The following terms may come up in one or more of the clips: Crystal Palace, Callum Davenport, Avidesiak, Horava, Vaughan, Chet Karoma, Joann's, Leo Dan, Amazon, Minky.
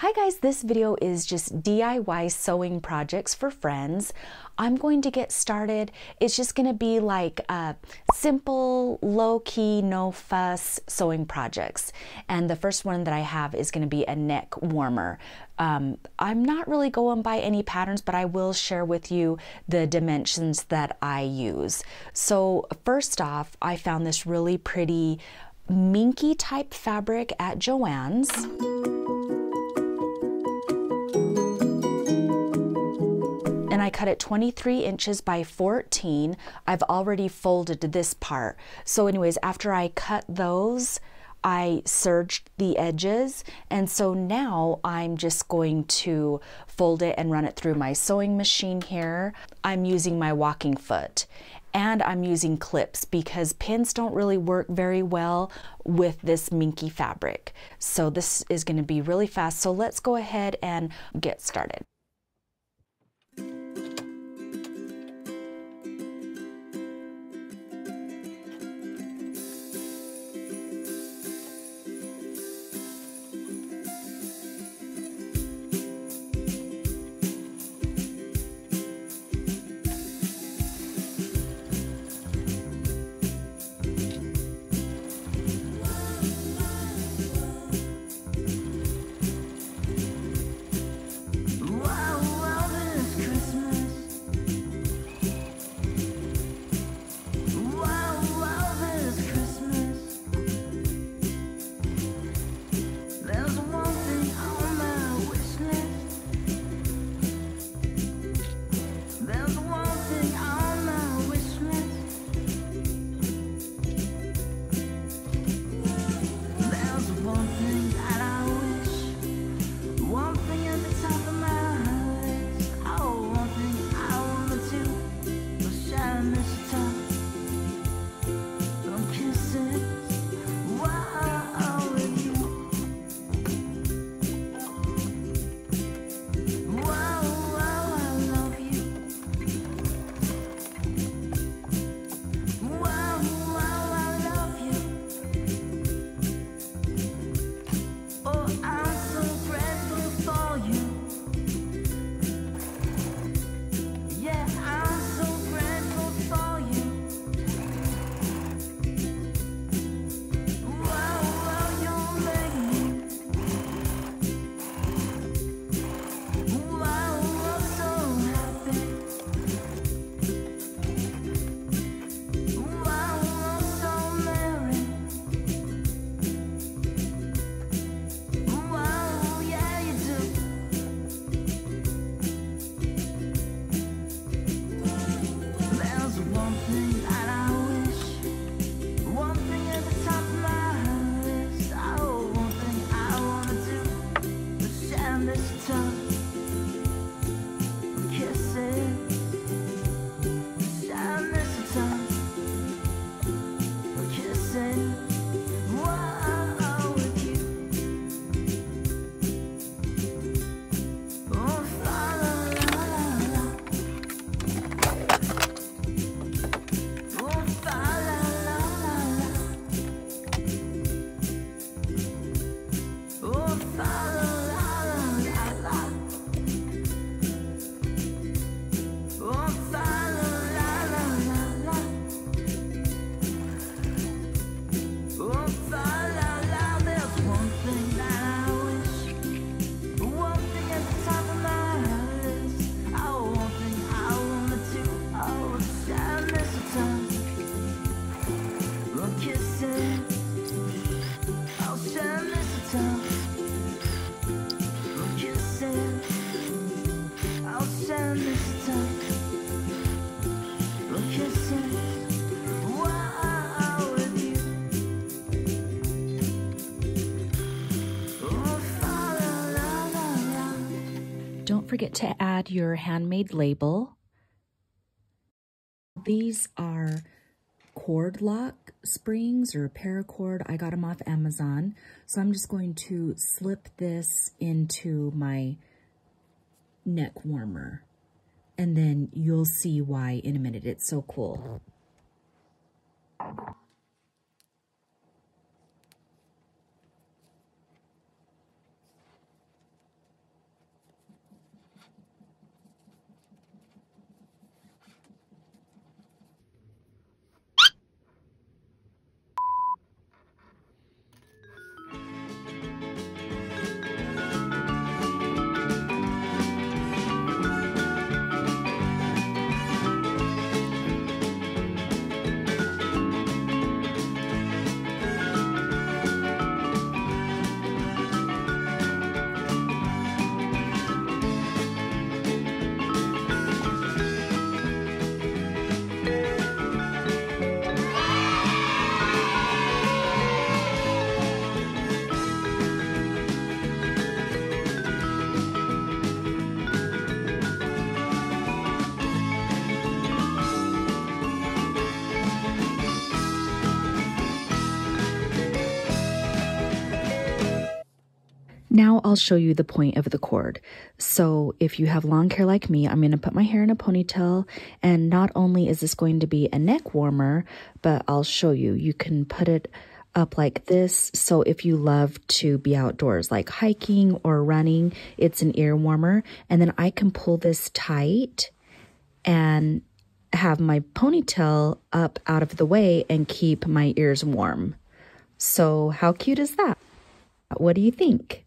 Hi guys, this video is just DIY sewing projects for friends. I'm going to get started. It's just going to be like simple, low-key, no-fuss sewing projects. And the first one that I have is going to be a neck warmer. I'm not really going by any patterns, but I will share with you the dimensions that I use. So first off, I found this really pretty Minky type fabric at Joann's. And I cut it 23 inches by 14. I've already folded this part. So anyways, after I cut those, I serged the edges. And so now I'm just going to fold it and run it through my sewing machine here. I'm using my walking foot. And I'm using clips because pins don't really work very well with this Minky fabric. So this is going to be really fast. So let's go ahead and get started. Don't forget to add your handmade label. These are cord lock springs or paracord. I got them off Amazon. So I'm just going to slip this into my neck warmer. And then you'll see why in a minute. It's so cool. Now I'll show you the point of the cord. So if you have long hair like me, I'm going to put my hair in a ponytail, and not only is this going to be a neck warmer, but I'll show you. You can put it up like this. So if you love to be outdoors, like hiking or running, it's an ear warmer. And then I can pull this tight and have my ponytail up out of the way and keep my ears warm. So how cute is that? What do you think?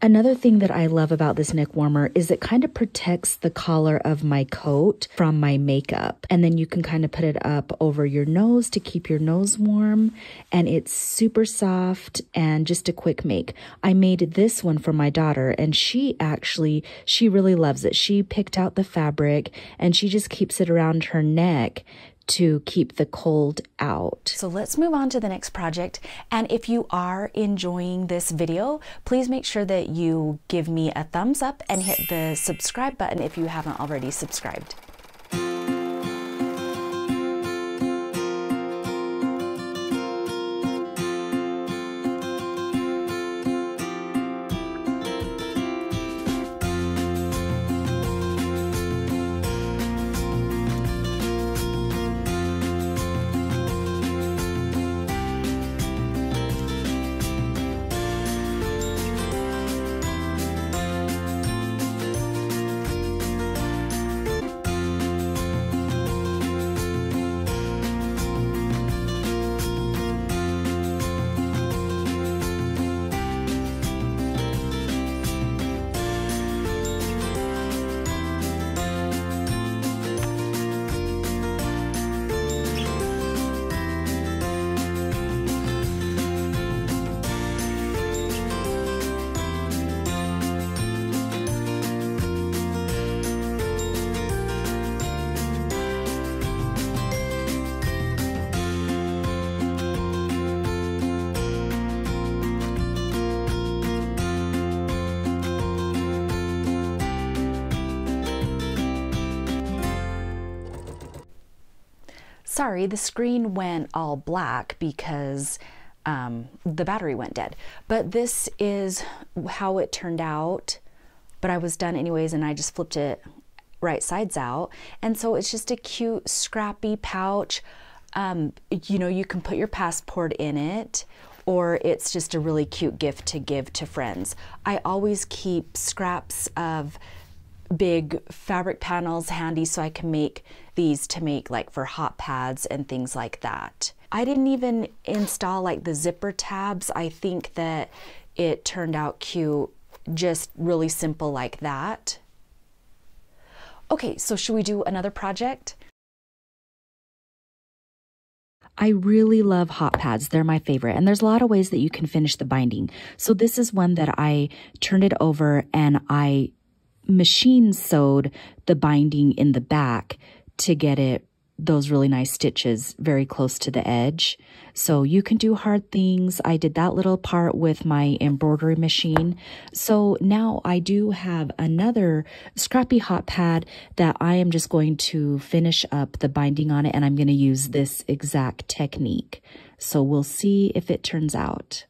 Another thing that I love about this neck warmer is it kind of protects the collar of my coat from my makeup. And then you can kind of put it up over your nose to keep your nose warm. And it's super soft and just a quick make. I made this one for my daughter, and she really loves it. She picked out the fabric and she just keeps it around her neck to keep the cold out. So let's move on to the next project. And if you are enjoying this video, please make sure that you give me a thumbs up and hit the subscribe button if you haven't already subscribed. Sorry, the screen went all black because the battery went dead. But this is how it turned out. But I was done anyways, and I just flipped it right sides out. And so it's just a cute, scrappy pouch. You know, you can put your passport in it, or it's just a really cute gift to give to friends. I always keep scraps of big fabric panels handy so I can make these to make like for hot pads and things like that. I didn't even install like the zipper tabs. I think that it turned out cute, just really simple like that. Okay, so should we do another project? I really love hot pads. They're my favorite. And there's a lot of ways that you can finish the binding. So this is one that I turned it over and I machine sewed the binding in the back to get it those really nice stitches very close to the edge. So you can do hard things. I did that little part with my embroidery machine. So now I do have another scrappy hot pad that I am just going to finish up the binding on it, and I'm going to use this exact technique. So we'll see if it turns out.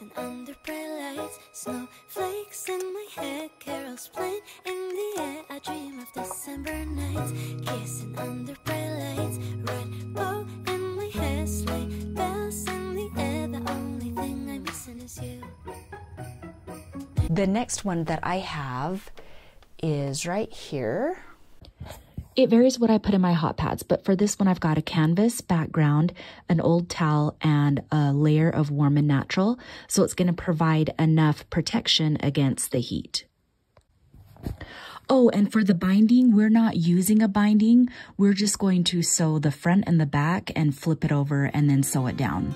dancing under bright lights, snowflakes in my head, carols playing in the air. I dream of December nights, kissing under bright lights, red bow in my hair, sleigh bells in the air. The only thing I'm missing is you. The next one that I have is right here. It varies what I put in my hot pads, but for this one I've got a canvas background, an old towel, and a layer of warm and natural, so it's going to provide enough protection against the heat. Oh, and for the binding, we're not using a binding. We're just going to sew the front and the back and flip it over and then sew it down.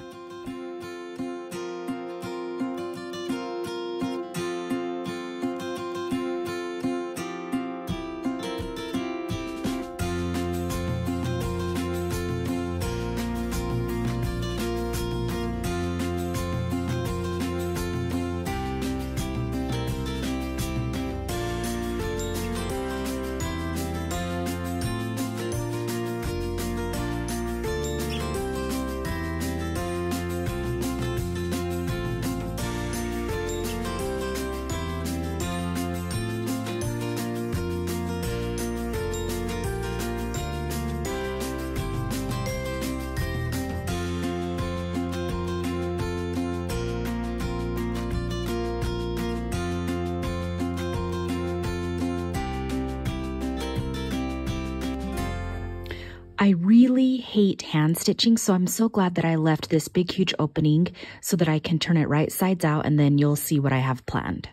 I really hate hand stitching, so I'm so glad that I left this big, huge opening so that I can turn it right sides out, and then you'll see what I have planned.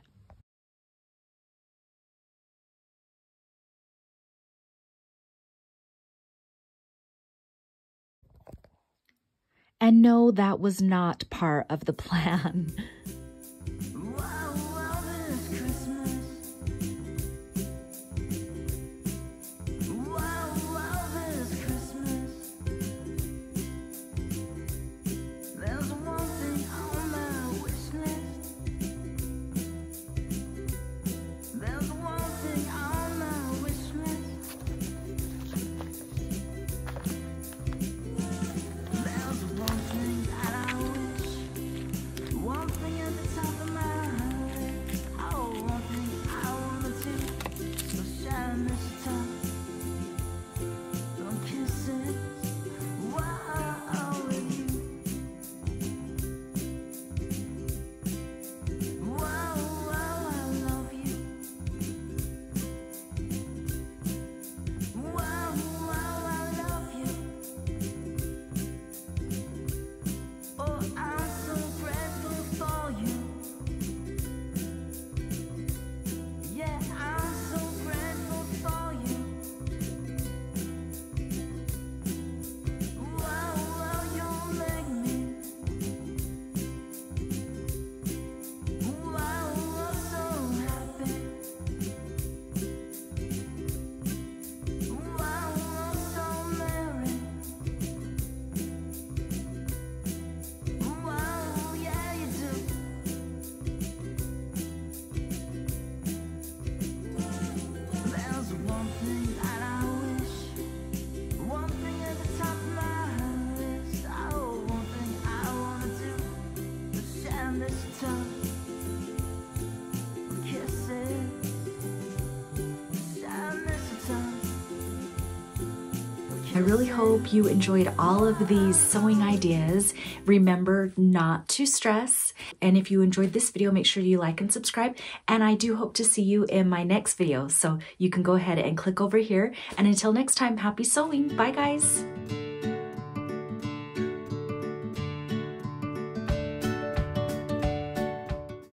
And no, that was not part of the plan. I really hope you enjoyed all of these sewing ideas. Remember not to stress. And if you enjoyed this video, make sure you like and subscribe. And I do hope to see you in my next video. So you can go ahead and click over here. And until next time, happy sewing. Bye guys.